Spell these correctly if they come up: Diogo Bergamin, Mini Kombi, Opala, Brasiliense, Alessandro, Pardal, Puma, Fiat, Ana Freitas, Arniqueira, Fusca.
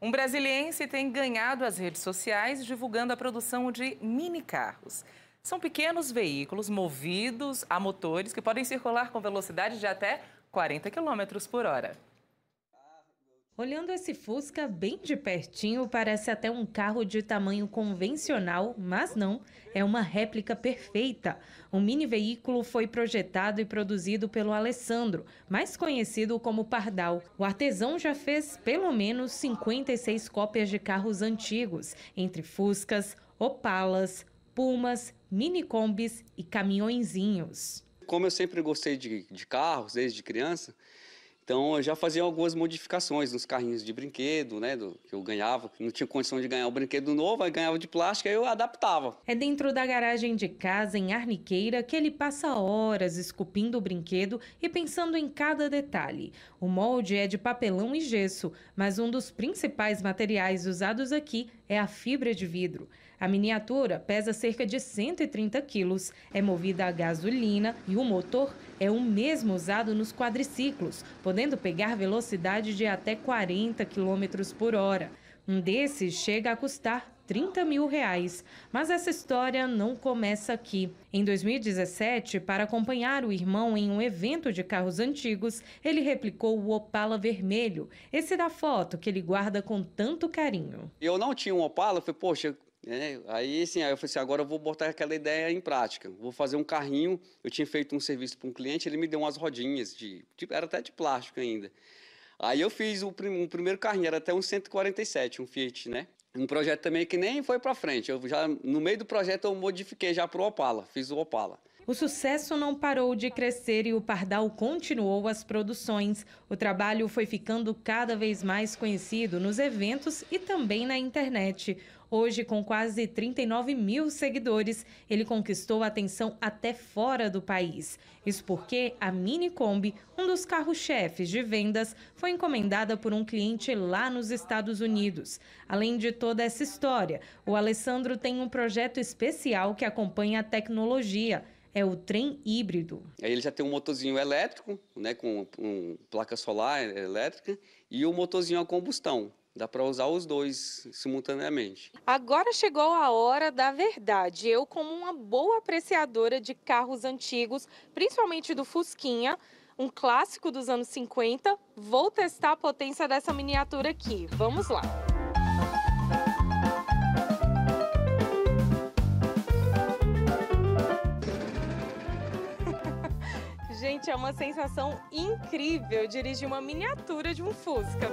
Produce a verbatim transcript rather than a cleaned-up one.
Um brasiliense tem ganhado as redes sociais divulgando a produção de minicarros. São pequenos veículos movidos a motores que podem circular com velocidade de até quarenta quilômetros por hora. Olhando esse Fusca bem de pertinho, parece até um carro de tamanho convencional, mas não, é uma réplica perfeita. O mini veículo foi projetado e produzido pelo Alessandro, mais conhecido como Pardal. O artesão já fez pelo menos cinquenta e seis cópias de carros antigos, entre Fuscas, Opalas, Pumas, Mini Kombis e caminhõezinhos. Como eu sempre gostei de, de carros, desde criança, então eu já fazia algumas modificações nos carrinhos de brinquedo, né, do, que eu ganhava. Não tinha condição de ganhar o brinquedo novo, aí ganhava de plástico, aí eu adaptava. É dentro da garagem de casa, em Arniqueira, que ele passa horas esculpindo o brinquedo e pensando em cada detalhe. O molde é de papelão e gesso, mas um dos principais materiais usados aqui é a fibra de vidro. A miniatura pesa cerca de cento e trinta quilos, é movida a gasolina e o motor é o mesmo usado nos quadriciclos, podendo pegar velocidade de até quarenta quilômetros por hora. Um desses chega a custar trinta mil reais. Mas essa história não começa aqui. Em dois mil e dezessete, para acompanhar o irmão em um evento de carros antigos, ele replicou o Opala vermelho, esse da foto que ele guarda com tanto carinho. Eu não tinha um Opala, eu falei, poxa, é, aí assim, aí eu falei assim, agora eu vou botar aquela ideia em prática. Vou fazer um carrinho, eu tinha feito um serviço para um cliente, ele me deu umas rodinhas, de, de, era até de plástico ainda. Aí eu fiz o, prim, o primeiro carrinho, era até um cento e quarenta e sete, um Fiat, né? Um projeto também que nem foi para frente. Eu já, no meio do projeto eu modifiquei já para o Opala, fiz o Opala. O sucesso não parou de crescer e o Pardal continuou as produções. O trabalho foi ficando cada vez mais conhecido nos eventos e também na internet. Hoje, com quase trinta e nove mil seguidores, ele conquistou atenção até fora do país. Isso porque a Mini Kombi, um dos carros-chefes de vendas, foi encomendada por um cliente lá nos Estados Unidos. Além de toda essa história, o Alessandro tem um projeto especial que acompanha a tecnologia. É o trem híbrido. Aí ele já tem um motorzinho elétrico, né, com um, placa solar elétrica, e o motorzinho a combustão. Dá para usar os dois simultaneamente. Agora chegou a hora da verdade. Eu, como uma boa apreciadora de carros antigos, principalmente do Fusquinha, um clássico dos anos cinquenta, vou testar a potência dessa miniatura aqui. Vamos lá. Gente, é uma sensação incrível dirigir uma miniatura de um Fusca.